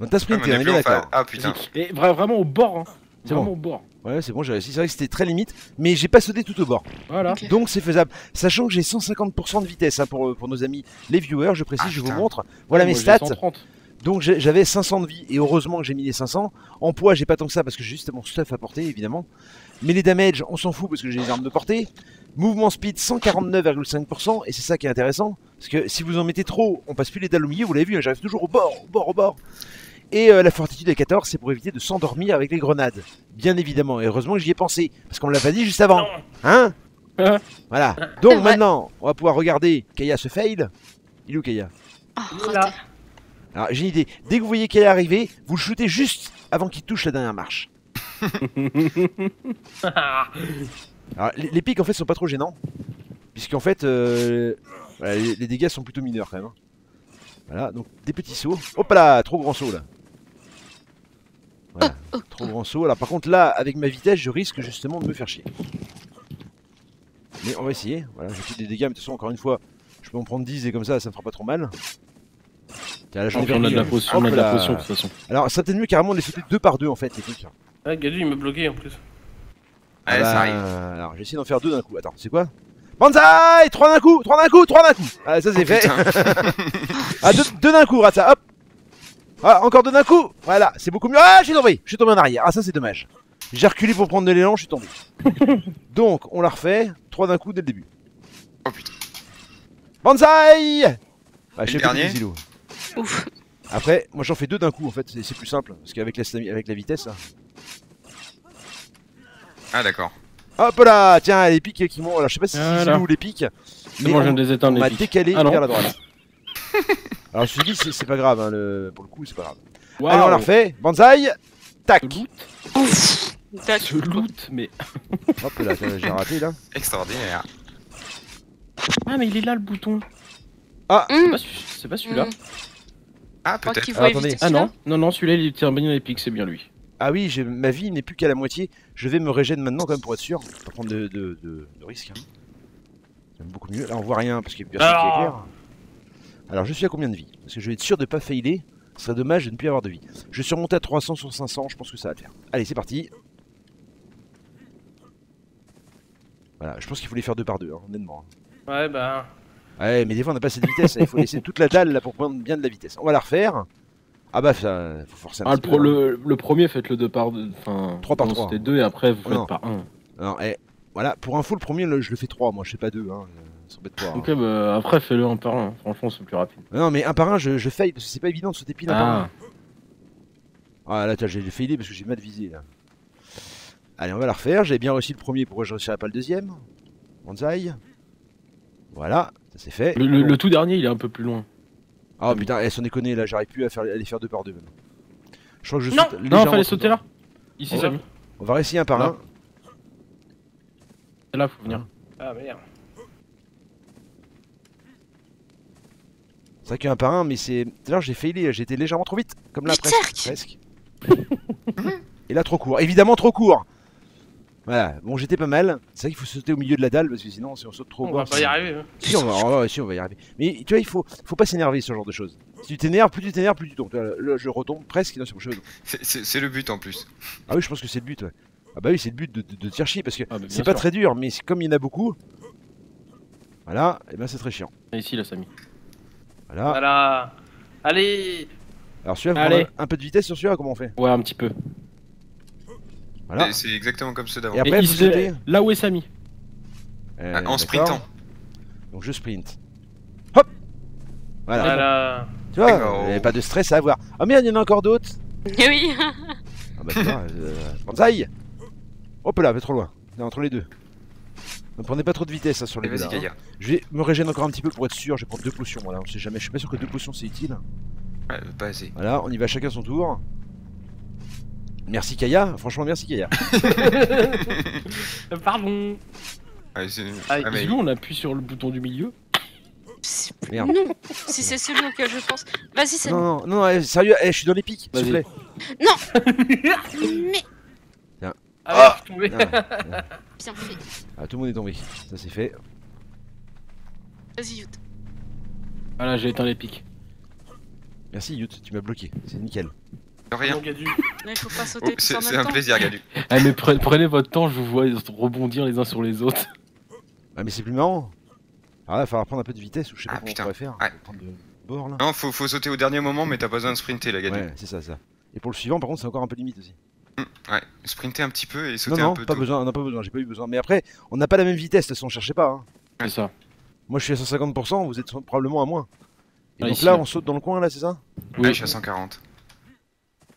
Donc t'as sprinté, on est bien d'accord. Ah putain. Et vraiment au bord, hein. C'est vraiment au bord. Ouais, c'est bon, j'ai réussi. C'est vrai que c'était très limite, mais j'ai pas sauté tout au bord. Voilà. Okay. Donc c'est faisable. Sachant que j'ai 150% de vitesse hein, pour nos amis les viewers, je précise, je vous montre. Voilà mes stats. 130. Donc j'avais 500 de vie et heureusement que j'ai mis les 500. En poids, j'ai pas tant que ça parce que j'ai juste mon stuff à porter évidemment. Mais les damages, on s'en fout parce que j'ai les armes de portée. Mouvement speed 149,5% et c'est ça qui est intéressant parce que si vous en mettez trop, on passe plus les dalles au milieu. Vous l'avez vu, hein, j'arrive toujours au bord, au bord, au bord. Et la fortitude à 14, c'est pour éviter de s'endormir avec les grenades. Bien évidemment, et heureusement que j'y ai pensé, parce qu'on me l'a pas dit juste avant. Hein? Voilà. Donc maintenant, on va pouvoir regarder Kaya se fail. Il est où Kaya? Là. Alors j'ai une idée, dès que vous voyez Kaya arriver, vous le shootez juste avant qu'il touche la dernière marche. Alors les pics en fait sont pas trop gênants, puisqu'en fait, voilà, les dégâts sont plutôt mineurs quand même. Voilà, donc des petits sauts. Hop là, trop grand saut là. Voilà, trop grand saut. Alors par contre là, avec ma vitesse, je risque justement de me faire chier. Mais on va essayer. Voilà, je fais des dégâts, mais de toute façon, encore une fois, je peux en prendre 10 et comme ça, ça me fera pas trop mal. Là, j'en ai perdu, on a de la potion, on a de la potion de toute façon. Alors ça peut-être mieux carrément de les sauter deux par deux en fait, les trucs. Ah, Gadu il me bloquait en plus. Allez, ça arrive. Alors je vais essayer d'en faire deux d'un coup. Attends, c'est quoi? Banzai! 3 d'un coup, 3 d'un coup, 3 d'un coup! Ah, ça c'est fait! Ah, 2 d'un coup, rate ça, hop! Ah, encore 2 d'un coup! Voilà, c'est beaucoup mieux! Ah, je suis tombé en arrière! Ah, ça c'est dommage! J'ai reculé pour prendre de l'élan, je suis tombé! Donc, on la refait, 3 d'un coup dès le début! Oh putain! Banzai! Bah, je sais plus du Zilo. Ouf! Après, moi j'en fais 2 d'un coup en fait, c'est plus simple, parce qu'avec la vitesse là. Ah, d'accord. Hop là, tiens, les pics qui m'ont. Alors, je sais pas si c'est où les pics. Mais moi, on m'a décalé vers la droite. Alors, je me suis dit, c'est pas grave, hein, pour le coup, c'est pas grave. Wow. Alors, on la refait. Banzai. Tac. Ouf. Tac. Je loot, mais. Hop là, j'ai raté là. Extraordinaire. Ah, mais il est là le bouton. Ah, c'est pas celui-là. Ah, peut-être. Ah, non, non, non, celui-là, il tient bien les pics, c'est bien lui. Ah oui, ma vie n'est plus qu'à la moitié. Je vais me régène maintenant, quand même, pour être sûr. Pas prendre de risques. Hein. J'aime beaucoup mieux. Là, on voit rien parce qu'il n'y a personne qui éclaire. Alors, je suis à combien de vie? Parce que je vais être sûr de ne pas failer. Ce serait dommage de ne plus avoir de vie. Je suis remonté à 300 sur 500. Je pense que ça va le faire. Allez, c'est parti. Voilà, je pense qu'il faut les faire deux par deux, hein, honnêtement. Ouais, bah. Ouais, mais des fois, on n'a pas assez de vitesse. Il faut laisser toute la dalle là pour prendre bien de la vitesse. On va la refaire. Ah bah ça, faut forcer un petit peu. Le premier faites-le 2 par 2, enfin 3 par 3. C'était 2 et après vous faites par 1. Alors voilà, pour info le premier je le fais 3, moi je fais pas 2 hein, sans bête pas. Ok bah après fais-le 1 par 1, franchement c'est plus rapide. Non mais 1 par 1 je faille parce que c'est pas évident de sauter pile 1 par 1. Ah là j'ai failli parce que j'ai mal visé là. Allez on va la refaire, j'avais bien réussi le premier, pourquoi je réussirais pas le deuxième? Banzai. Voilà, ça c'est fait. Le tout dernier il est un peu plus loin. Ah oh, putain, sans déconner là, j'arrive plus à les faire deux par deux même. Je crois que je saute. Non, fallait sauter là. Ici, Samy. On va réessayer un par un. Là, faut venir. Ah merde. C'est vrai qu'il y a un par un, mais c'est. Tout à l'heure, j'ai failé, j'ai été légèrement trop vite. Comme là, presque. Et là, trop court. Évidemment, trop court. Voilà, bon j'étais pas mal, c'est vrai qu'il faut sauter au milieu de la dalle parce que sinon si on saute trop au bord... On va pas y arriver hein. Si, on va y arriver. Mais tu vois il faut pas s'énerver ce genre de choses. Si tu t'énerves, plus tu t'énerves, plus tu tombes. Là je retombe presque, non c'est mon cheveu. C'est le but en plus. Ah oui je pense que c'est le but ouais. Ah bah oui c'est le but de te faire chier parce que c'est pas très dur mais comme il y en a beaucoup... Voilà, et ben c'est très chiant. Et ici là Samy. Voilà. Voilà. Allez. Alors celui-là, vous prenez un peu de vitesse sur celui-là, comment on fait? Ouais un petit peu. Voilà. C'est exactement comme ceux d'avant. Et après, vous sautez. Là où est Samy. En sprintant. Donc je sprint. Hop. Voilà. Voilà. Tu vois, pas de stress à avoir. Ah merde, il y en a encore d'autres. Oui. Ah bah putain, Banzai. Hop là, mais trop loin. Là, entre les deux. Ne prenez pas trop de vitesse hein, sur les deux. Vas-y, Kaya. Je vais me régénérer encore un petit peu pour être sûr. Je vais prendre 2 potions. Voilà, on sait jamais. Je suis pas sûr que 2 potions c'est utile. Ouais, pas assez. Voilà, on y va chacun son tour. Merci Kaya, franchement merci Kaya. Pardon. Mais nous on appuie sur le bouton du milieu. Merde. Non, si c'est celui auquel je pense. Vas-y, c'est non, bon. Non, sérieux, je suis dans les pics, s'il te plaît. Non. Mais. Tiens. Ah, oh je suis tombé. Bien fait. Ah, tout le monde est tombé. Ça c'est fait. Vas-y, Yut. Voilà, j'ai éteint les pics. Merci, Yut, tu m'as bloqué. C'est nickel. De rien. C'est un plaisir, Gadu. Ah, mais prenez votre temps, je vous vois rebondir les uns sur les autres. Ah, mais c'est plus marrant. Ah, il va falloir prendre un peu de vitesse ou je sais pas comment on pourrait faire. Ouais. De bord, là. Non, faut sauter au dernier moment, mais t'as pas besoin de sprinter, la Gadu. Ouais, c'est ça, ça. Et pour le suivant, par contre, c'est encore un peu limite aussi. Ouais, sprinter un petit peu et sauter un peu. Non, pas besoin, on n'a pas besoin, j'ai pas eu besoin. Mais après, on n'a pas la même vitesse, de toute façon, on cherchait pas. Hein. C'est ça. Moi je suis à 150%, vous êtes probablement à moins. Et donc là, on saute dans le coin, là, c'est ça? Oui, je suis à 140.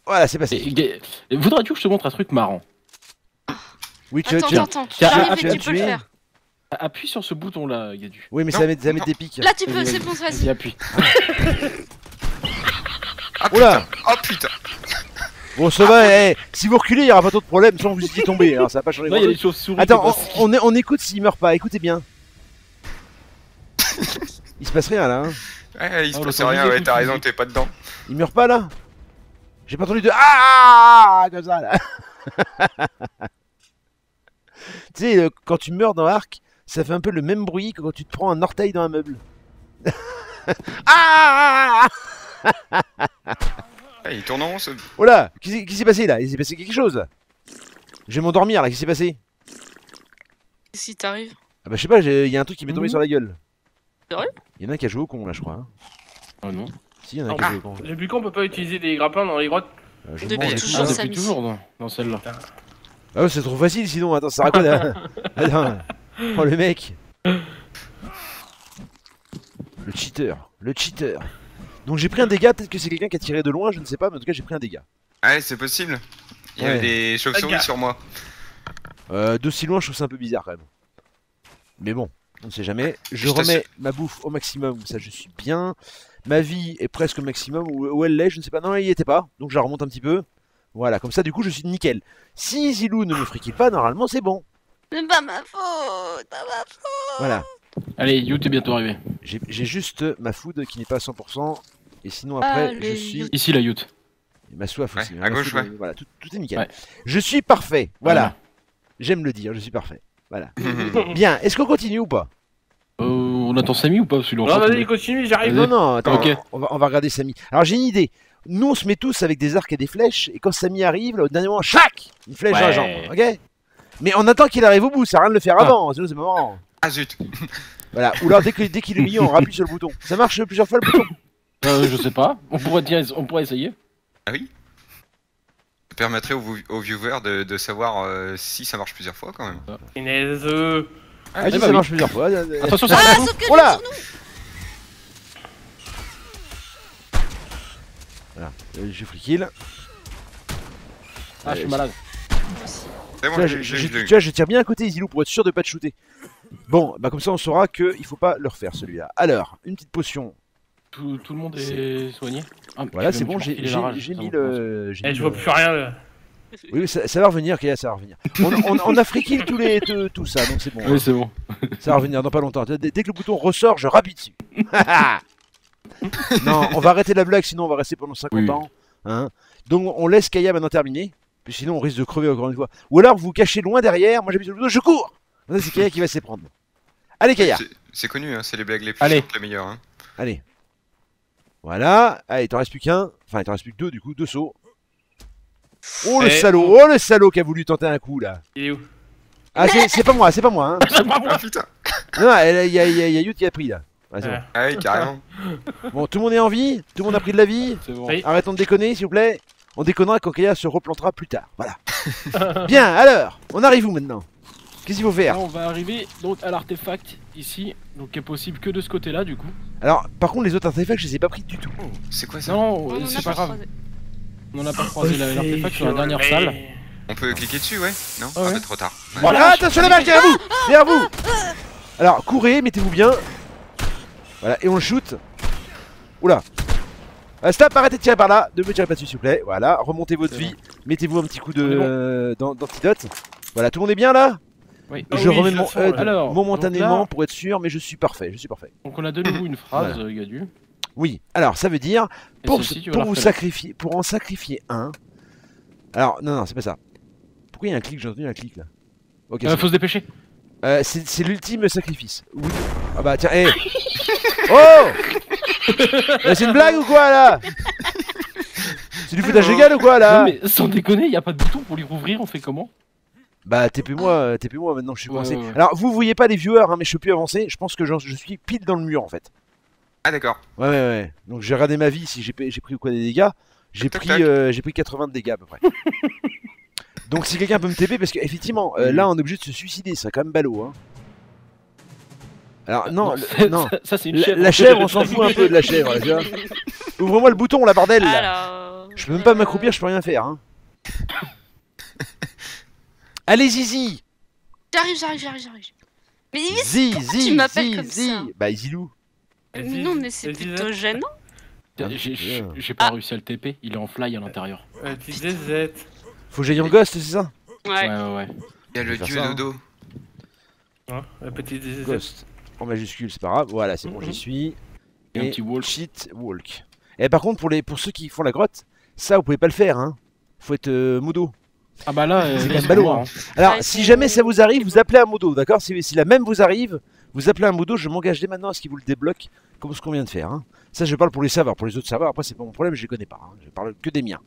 Voilà, c'est passé. Voudrais-tu que je te montre un truc marrant? Oui, tu peux le faire. Appuie sur ce bouton là, Gadu. Oui, mais non, ça met des pics. Là, tu peux, c'est bon, ça y appuie. Ah putain. Oh putain. Bon, ça va, si vous reculez, il n'y aura pas trop de problème, sans que vous y tomber, hein, ça va pas changer. Non, il y a des chauves-souris. Attends, on écoute s'il meurt pas, écoutez bien. Il se passe rien là. Hein. Ouais, il se passe rien, ouais, t'as raison, t'es pas dedans. Il meurt pas là. J'ai pas entendu de. Ah comme ça là. Tu sais, quand tu meurs dans ARK, ça fait un peu le même bruit que quand tu te prends un orteil dans un meuble. Ah il tourne en rond ce... Oh là, qui s'est passé là? Il s'est passé quelque chose. Je vais m'endormir là, qu'est-ce qui s'est passé? Qu'est-ce qui t'arrive? Ah bah je sais pas, il y a un truc qui m'est tombé sur la gueule. Sérieux? Il y en a qui a joué au con là je crois. Hein. Oh non. Si, il y en a qui a joué au con. Depuis quand on peut pas utiliser des grappins dans les grottes? Depuis toujours, depuis toujours dans celle-là. Ah ouais, c'est trop facile sinon, attends, ça raconte. Attends, oh le mec. Le cheater, le cheater. Donc j'ai pris un dégât, peut-être que c'est quelqu'un qui a tiré de loin, je ne sais pas, mais en tout cas j'ai pris un dégât. Ouais, c'est possible. Il y avait des chauves-souris sur moi. D'aussi loin, je trouve ça un peu bizarre quand même. Mais bon, on ne sait jamais. Je remets ma bouffe au maximum, ça je suis bien. Ma vie est presque au maximum, où elle l'est, je ne sais pas. Non, elle n'y était pas, donc je la remonte un petit peu. Voilà, comme ça du coup je suis nickel. Si Easylou ne me friquait pas, normalement c'est bon. C'est pas ma faute, pas ma faute. Voilà. Allez, Yut est bientôt arrivé. J'ai juste ma food qui n'est pas à 100%. Et sinon après, je suis... Yut. Ici la Yut. Et ma soif aussi. À gauche, food, voilà, tout est nickel. Ouais. Je suis parfait, voilà. J'aime le dire, je suis parfait. Voilà. Bien, est-ce qu'on continue ou pas? On attend Samy ou pas? Non, vas-y, continue, j'arrive. Non, non, attends, okay. on va regarder Samy. Alors j'ai une idée. Nous on se met tous avec des arcs et des flèches, et quand Samy arrive, là, au dernier moment, chac, une flèche dans la jambe, ok? Mais on attend qu'il arrive au bout, ça sert à rien de le faire avant, sinon c'est pas marrant. Ah zut. Voilà, ou alors dès qu'il est mis, on rappuie sur le bouton. Ça marche plusieurs fois le bouton? Je sais pas, on pourrait essayer. Ah oui? Ça permettrait aux viewers de savoir si ça marche plusieurs fois quand même. Inès. Ah si ça marche plusieurs fois. Attention, ça marche. Oh là. Voilà, j'ai free kill. Ah, je suis malade. Bon, là, tu vois, je tire bien à côté Easylou pour être sûr de pas te shooter. Bon, bah comme ça on saura qu'il faut pas le refaire celui-là. Alors, une petite potion. Tout le monde est soigné. Ah, voilà, c'est bon, j'ai mis le... je vois plus rien là. Oui, ça va revenir, Kaya, ça va revenir. On a free kill tout ça, donc c'est bon. Oui, c'est bon. Ça va revenir dans pas longtemps. Dès que le bouton ressort, je rappuie dessus. Non, on va arrêter la blague, sinon on va rester pendant 50 ans. Hein. Donc on laisse Kaya maintenant terminer, puis sinon on risque de crever encore une fois. Ou alors vous cachez loin derrière, moi j'appuie sur le bouton, je cours. C'est Kaya qui va s'y prendre. Allez Kaya. C'est connu, hein, c'est les blagues les plus les meilleures. Hein. Allez. Voilà, allez, il t'en reste plus qu'un, enfin il t'en reste plus que deux du coup, deux sauts. Oh le salaud, oh le salaud qui a voulu tenter un coup là. Il est où? Ah c'est pas moi, c'est pas moi. Hein. C'est pas moi, ah, putain. Non, il y a Yut qui a pris là. Ouais, bon. Ah oui, carrément. Bon, tout le monde est en vie, tout le monde a pris de la vie. Bon. Arrêtons de déconner, s'il vous plaît. On déconnera quand Kaya se replantera plus tard. Voilà. Bien, alors, on arrive où maintenant? Qu'est-ce qu'il faut faire? Là, on va arriver donc à l'artefact ici, donc qui est possible que de ce côté-là du coup. Alors, par contre, les autres artefacts, je les ai pas pris du tout. Oh, c'est quoi ça? Non, c'est pas grave. On en a pas croisé l'artefact sur la dernière salle. On peut cliquer dessus, ouais? Non, ah, c'est trop tard. Ouais. Voilà, attention les mecs, derrière vous! Derrière vous! Alors, courez, mettez-vous bien. Voilà, et on le shoot. Oula. Stop, arrêtez de tirer par là. Ne me tirez pas dessus, s'il vous plaît. Voilà, remontez votre vie. Mettez-vous un petit coup de d'antidote. Voilà, tout le monde est bien là? Oui. Je remets mon HUD momentanément là... pour être sûr, mais je suis parfait, Donc on a de nouveau une phrase, voilà. Gadu. Oui, alors ça veut dire, pour en sacrifier un... Alors, non, non, c'est pas ça. Pourquoi il y a un clic? J'ai entendu un clic là. Ok. Faut se dépêcher. C'est l'ultime sacrifice. Oui. Ah bah tiens, hé. Oh c'est une blague ou quoi là? C'est du foutage légal ou quoi là? Non mais sans déconner, y'a pas de bouton pour lui rouvrir, on fait comment? Bah TP moi maintenant que je suis coincé. Ouais. Alors vous voyez pas les viewers hein, mais je peux plus avancer, je pense que je suis pile dans le mur en fait. Ah d'accord. Ouais ouais ouais, donc j'ai regardé ma vie si j'ai pris ou quoi des dégâts, j'ai pris, 80 de dégâts à peu près. Donc si quelqu'un peut me TP parce que effectivement là on est obligé de se suicider, ça quand même ballot hein. Alors non, non. Ça c'est une chèvre. La chèvre on s'en fout un peu de la chèvre là, tu vois. Ouvre-moi le bouton la bordel là. Je peux même pas m'accroupir, je peux rien faire hein. Allez Zizi. J'arrive. Mais Zizi, pourquoi tu m'appelles comme ça? Bah Easylou. Non mais c'est plutôt gênant. J'ai pas réussi à le TP, il est en fly à l'intérieur. HVZRG. Faut que j'aille en ghost, c'est ça? Ouais. Y'a le dieu dodo. La petite Ghost. En majuscule, c'est pas grave. Voilà, c'est bon, j'y suis. Et un petit walk. Cheat walk. Et par contre, pour ceux qui font la grotte, ça vous pouvez pas le faire hein. Faut être modo. Ah bah là, c'est quand même ballot hein. Alors, si jamais ça vous arrive, vous appelez un modo, d'accord? Si la même vous arrive, vous appelez un modo, je m'engage dès maintenant à ce qu'il vous le débloque, comme ce qu'on vient de faire hein. Ça, je parle pour les serveurs, pour les autres serveurs, après c'est pas mon problème, je les connais pas hein. Je parle que des miens.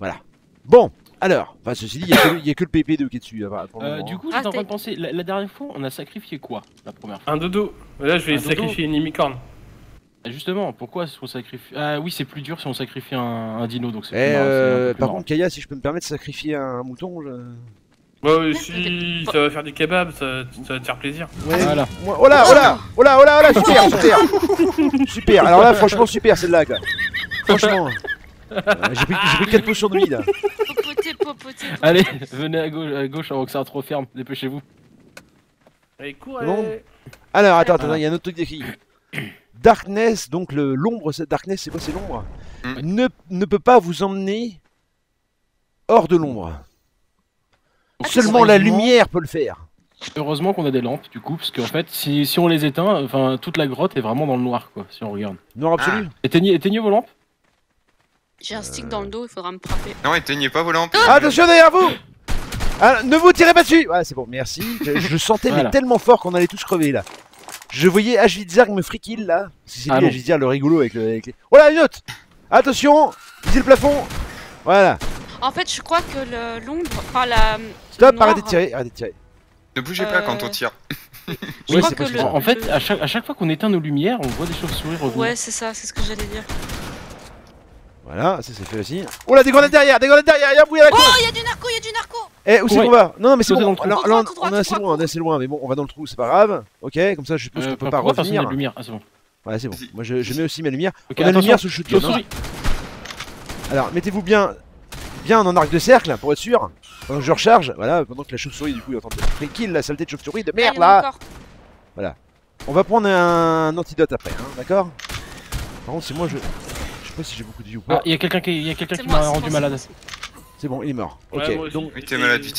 Voilà. Bon, alors, enfin ceci dit, il y a que le PP2 qui est dessus là, pour le moment, du coup, j'étais en train de penser, la dernière fois, on a sacrifié quoi, la première fois? Un dodo. Là, je vais sacrifier une unicorne. Justement, pourquoi est-ce qu'on sacrifie? Ah oui, c'est plus dur si on sacrifie un dino, donc c'est par contre, Kaya, si je peux me permettre de sacrifier un mouton, je... Ouais, si, ça va faire du kebab, ça va te faire plaisir. Ouais, voilà. Oh là, super. Super, alors là, franchement, super celle-là, quoi. Franchement. J'ai pris 4 potions de vie, là. Popoter. Allez, venez à gauche avant que ça trop ferme, dépêchez-vous. Allez, cours, allez. Alors, attends, il y a un autre truc d'écrit. Darkness, donc l'ombre, Darkness c'est quoi? C'est l'ombre. Ne peut pas vous emmener hors de l'ombre. Seulement la lumière peut le faire. Heureusement qu'on a des lampes du coup, parce qu'en fait si on les éteint, enfin toute la grotte est vraiment dans le noir quoi, si on regarde. Noir absolu. Éteignez vos lampes. J'ai un stick dans le dos, il faudra me frapper. Non, éteignez pas vos lampes. Attention derrière vous. Ne vous tirez pas dessus. Voilà, c'est bon, merci. Je sentais mais tellement fort qu'on allait tous crever là. Je voyais HVZRG me friquille là. C'est lui HVZRG le rigolo avec les... Oh là, une autre. Attention, visez le plafond. Voilà. En fait, je crois que l'ombre... Enfin, la... Stop, arrêtez de tirer. Ne bougez pas quand on tire. Oui, c'est possible. En fait, à chaque fois qu'on éteint nos lumières, on voit des chauves-souris revenir. Ouais, c'est ça, c'est ce que j'allais dire. Voilà, ça c'est fait aussi. Oh là, des grenades derrière, y'a un bruit à la con. Oh, y'a du narco. Eh, où c'est qu'on va? Non, mais c'est bon, on est assez loin, mais bon, on va dans le trou, c'est pas grave. Ok, comme ça je suppose qu'on peut pas revenir. Ah, c'est bon. Ouais, c'est bon. Moi je mets aussi ma lumière. On a une lumière sous le shotgun. Alors, mettez-vous bien en arc de cercle pour être sûr. Pendant que je recharge, voilà, pendant que la chauve-souris du coup est en train de tranquille, la saleté de chauve-souris de merde là. Voilà. On va prendre un antidote après, d'accord? Par contre, c'est moi je. Je sais pas si j'ai beaucoup de vie ou pas. Ah, il y a quelqu'un qui m'a rendu malade. C'est bon, il est mort. Ouais, ok, donc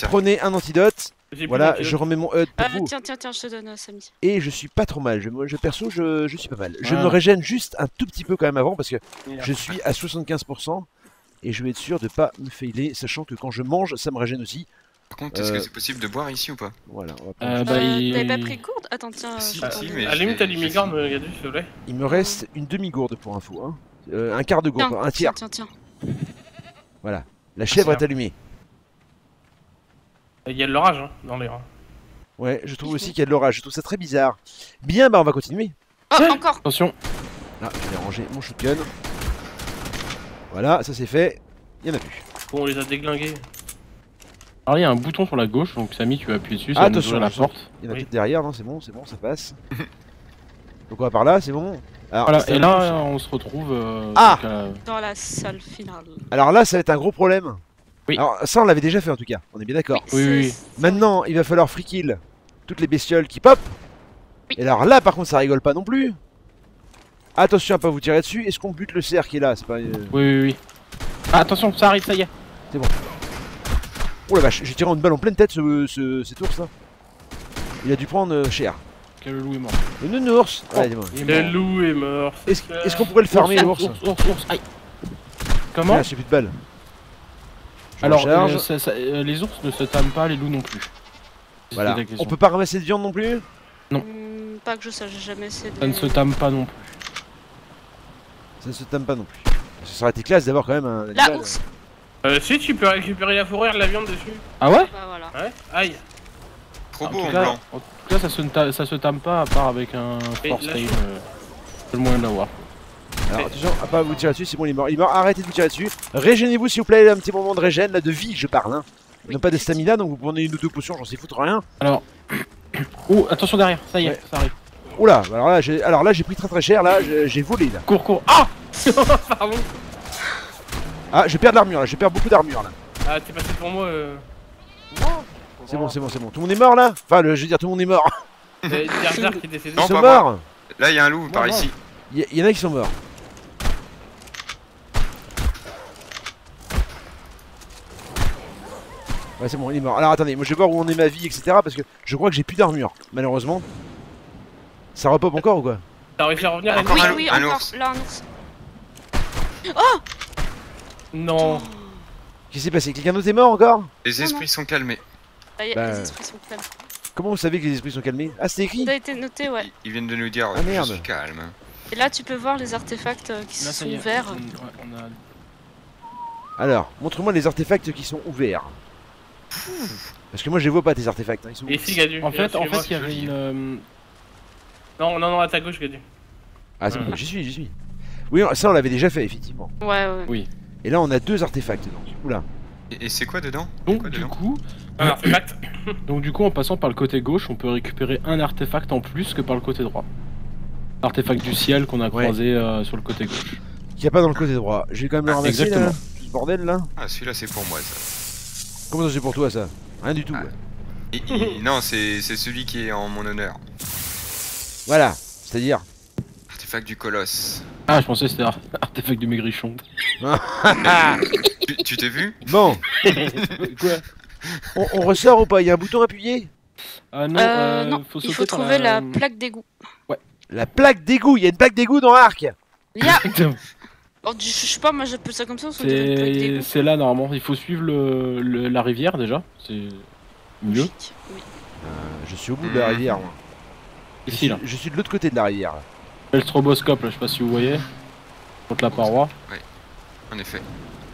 prenez un antidote. Voilà, je remets mon HUD pour vous. Tiens, je te donne, Samy. Et je suis pas trop mal. Perso, je suis pas mal. Je me régène juste un tout petit peu quand même avant parce que je suis à 75% et je vais être sûr de pas me failer, sachant que quand je mange, ça me régène aussi. Par contre, est-ce que c'est possible de boire ici ou pas? Voilà. T'avais pas pris gourde? Attends, tiens. Allume ta demi-gourde, Gadu, s'il te plaît. Il me reste une demi-gourde pour info, hein. Un quart de gourde, un tiers. Tiens. Voilà, la chèvre est allumée. Il y a de l'orage hein, dans les rangs. Ouais, je trouve aussi qu'il y a de l'orage, je trouve ça très bizarre. Bien, bah on va continuer. Oh, encore. Attention. Là, je vais ranger mon shotgun. Voilà, ça c'est fait. Il y en a plus. Bon, on les a déglingués. Alors il y a un bouton sur la gauche, donc Samy, tu vas appuyer dessus, ça va ouvrir la porte. Il y en a peut-être derrière, non, c'est bon, ça passe. Donc on va par là, c'est bon. Alors, voilà, et là on se retrouve dans la salle finale. Alors là ça va être un gros problème. Oui. Alors ça on l'avait déjà fait en tout cas, on est bien d'accord. Oui. Maintenant il va falloir free kill toutes les bestioles qui pop. Oui. Et alors là par contre ça rigole pas non plus. Attention à pas vous tirer dessus, est-ce qu'on bute le cerf qui est là? C'est pas... Oui. Ah, attention ça arrive, ça y est. C'est bon. Oh la vache, j'ai tiré une balle en pleine tête cet ours là. Il a dû prendre cher. Le loup est mort. Le nounours. Le loup est mort. Est-ce qu'on pourrait le farmer l'ours? Ours, aïe. Comment? J'ai plus de balles. Alors, les ours ne se tament pas, les loups non plus. Voilà. On peut pas ramasser de viande non plus? Non. Pas que je sache, j'ai jamais essayé de... Ça ne se tame pas non plus. Ça ne se tame pas non plus. Ce serait été classe d'avoir quand même un... La ours. Si, tu peux récupérer la fourrure, la viande dessus. Ah ouais? Bah voilà. Ouais, aïe. Trop beau en blanc. En tout cas, ça se tame pas à part avec un force time. C'est le moyen de l'avoir. Alors, attention à pas vous tirer dessus, c'est bon, il est mort. Il est mort, arrêtez de vous tirer dessus. Régénez-vous s'il vous plaît, un petit moment de régène, là de vie, je parle. Hein. On n'a pas de stamina, donc vous prenez une ou deux potions, j'en sais foutre rien. Alors. Oh, attention derrière, ça y est, ouais. Ça arrive. Oula, alors là j'ai pris très cher, là j'ai volé là. Cours, cours. Ah pardon. Ah, je perds de l'armure là, je perds beaucoup d'armure là. Ah, t'es passé pour moi. C'est bon, c'est bon, c'est bon. Tout le monde est mort là? Enfin, je veux dire, tout le monde est mort. Qui est décédé. Non, pas mort. Là, il y a un loup par ici. Il y en a qui sont morts. Ouais, c'est bon, il est mort. Alors attendez, moi je vais voir où on est ma vie, etc. Parce que je crois que j'ai plus d'armure, malheureusement. Ça repop encore ou quoi? T'as réussi à revenir? Oui, oui, encore. Là, un ours. Oh! Non. Qu'est-ce qui s'est passé? Quelqu'un d'autre est mort encore? Les esprits sont calmés. Les esprits sont calmes. Comment vous savez que les esprits sont calmés? Ah, c'est écrit? Ça a été noté, ouais. Ils viennent de nous dire ah, merde. Je suis calme. Et là, tu peux voir les artefacts qui là, sont ouverts. On a... Alors, montre-moi les artefacts qui sont ouverts. Parce que moi, je les vois pas tes artefacts. Hein. Ils sont... Et si, Gadu. En fait, il y avait une. Non, non, non, à ta gauche, Gadu. Ah, c'est bon, j'y suis. Oui, ça, on l'avait déjà fait, effectivement. Ouais, ouais. Oui. Et là, on a deux artefacts dedans. Oula. Et c'est quoi dedans? Donc du coup, en passant par le côté gauche, on peut récupérer un artefact en plus que par le côté droit. L'artefact du ciel qu'on a croisé sur le côté gauche. Qu'il n'y a pas dans le côté droit. J'ai quand même le ramasser. Exactement. Là, ce bordel là. Ah celui-là c'est pour moi ça. Comment ça c'est pour toi ça? Rien du tout. Ah. Non c'est celui qui est en mon honneur. Voilà. C'est-à-dire artefact du colosse. Ah je pensais que c'était artefact du maigrichon. Tu t'es vu? Bon. Quoi? On ressort ou pas? Il y a un bouton appuyé? Ah non, il faut trouver la plaque d'égout. Ouais. La plaque d'égout? Il y a une plaque d'égout dans ARK. Yeah. Je sais pas, moi j'appelle ça comme ça. C'est là normalement. Il faut suivre la rivière déjà. C'est mieux. Oui. Je suis au bout de la rivière. Moi. Ici là. Je suis de l'autre côté de la rivière. Là. Le stroboscope là, je sais pas si vous voyez. Contre la paroi. Oui. En effet.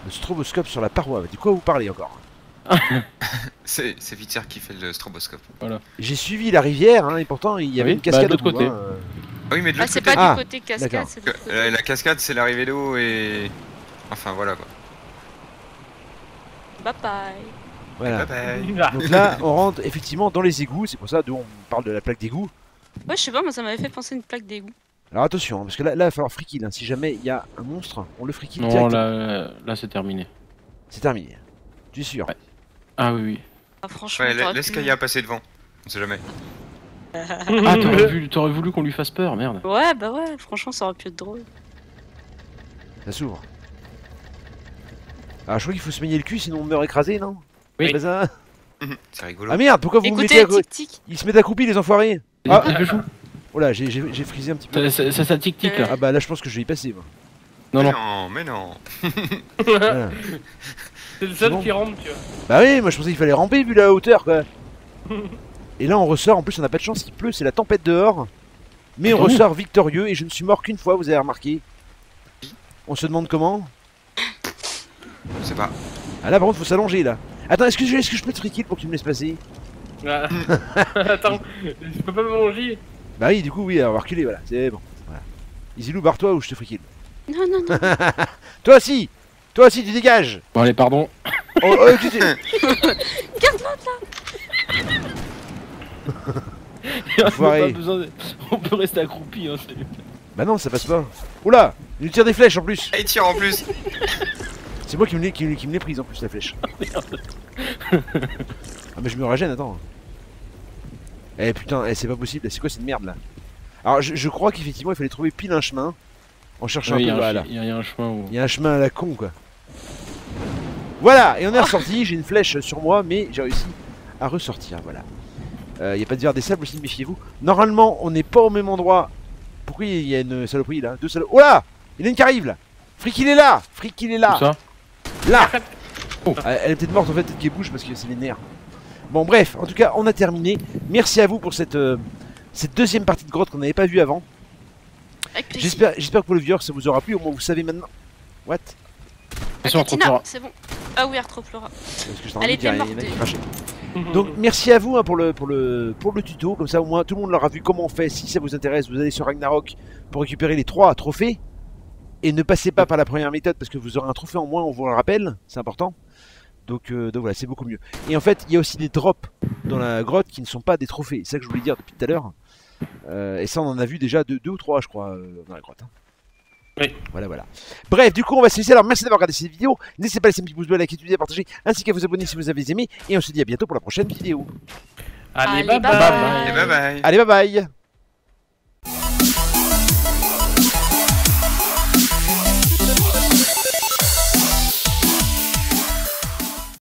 Le stroboscope sur la paroi, de quoi vous parlez encore? C'est HVZRG qui fait le stroboscope. Voilà. J'ai suivi la rivière hein, et pourtant il y avait une cascade de l'autre côté. Oui, mais de l'autre côté. C'est pas du côté cascade, c'est de l'autre côté. La cascade c'est l'arrivée d'eau et. Enfin voilà quoi. Bye bye. Voilà. Bye bye. Donc là on rentre effectivement dans les égouts, c'est pour ça on parle de la plaque d'égout. Ouais, je sais pas, moi ça m'avait fait penser à une plaque d'égout. Alors attention, parce que là il va falloir free-kill, hein. Si jamais il y a un monstre, on le free-kill direct. Non, là c'est terminé. C'est terminé, tu es sûr? Ouais. Ah oui, oui. Ah, franchement, ouais, laisse Kaya passer devant, on sait jamais. Ah, t'aurais voulu qu'on lui fasse peur, merde. Ouais, bah ouais, franchement ça aurait pu être drôle. Ça s'ouvre. Ah, je crois qu'il faut se manier le cul sinon on meurt écrasé, non? Oui. Bah, ça... C'est rigolo. Ah merde, pourquoi vous me mettez à... Ils se mettent accroupis les enfoirés. Ah, oh là, j'ai frisé un petit peu. C'est sa tic-tic là. Ah bah là, je pense que je vais y passer moi. Non, non. Mais non, voilà. C'est le seul qui rampe, tu vois. Bah oui, moi je pensais qu'il fallait ramper vu la hauteur quoi. Et là, on ressort. En plus, on n'a pas de chance, il pleut, c'est la tempête dehors. Mais on ressort victorieux et je ne suis mort qu'une fois, vous avez remarqué. On se demande comment. Je sais pas. Ah là, par contre, faut s'allonger là. Attends, est-ce que je peux te free-kill pour que tu me laisses passer? Attends, je peux pas m'allonger. Bah oui, du coup, oui, on va reculer, voilà, c'est bon. Voilà. Easylou, barre-toi ou je te free-kill. Non, non, non. Toi aussi, tu dégages. Bon, allez, pardon. Garde-moi là. On peut rester accroupi, hein, c'est... Bah non, ça passe pas. Oula, il nous tire des flèches en plus. Il tire en plus. C'est moi qui me l'ai prise en plus, la flèche. Oh, merde. Ah, mais je me régène, attends. Eh putain, c'est pas possible, c'est quoi cette merde là? Alors je crois qu'effectivement il fallait trouver pile un chemin. En cherchant un peu là. Il y a un chemin où... Il y a un chemin à la con quoi. Voilà, et on est ressorti. J'ai une flèche sur moi, mais j'ai réussi à ressortir. Voilà. Il n'y a pas de verre des sables aussi, méfiez-vous. Normalement, on n'est pas au même endroit. Pourquoi il y a une saloperie là? Deux saloperies. Oh là, il y en a une qui arrive là. Frick, il est là. Frick, il est là. Ça là. Oh. Elle est peut-être morte en fait, peut-être qu'elle bouge parce que c'est les nerfs. Bon, bref, en tout cas, on a terminé. Merci à vous pour cette, cette deuxième partie de grotte qu'on n'avait pas vue avant. J'espère que pour le viewer ça vous aura plu. Au moins, vous savez maintenant. What? C'est bon. Ah oui, Arthroplora. Elle était morte. Donc merci à vous hein, pour le tuto, comme ça au moins tout le monde l'aura vu comment on fait. Si ça vous intéresse, vous allez sur Ragnarok pour récupérer les 3 trophées. Et ne passez pas par la première méthode parce que vous aurez un trophée en moins, on vous le rappelle, c'est important. Donc voilà, c'est beaucoup mieux. Et en fait, il y a aussi des drops dans la grotte qui ne sont pas des trophées, c'est ça que je voulais dire depuis tout à l'heure. Et ça on en a vu déjà 2 ou 3 je crois dans la grotte. Hein. Oui. Voilà. Bref, du coup, on va se laisser. Alors, merci d'avoir regardé cette vidéo. N'hésitez pas à laisser un petit pouce bleu, à liker, à partager, ainsi qu'à vous abonner si vous avez aimé. Et on se dit à bientôt pour la prochaine vidéo. Allez, bye bye. Allez, bye bye.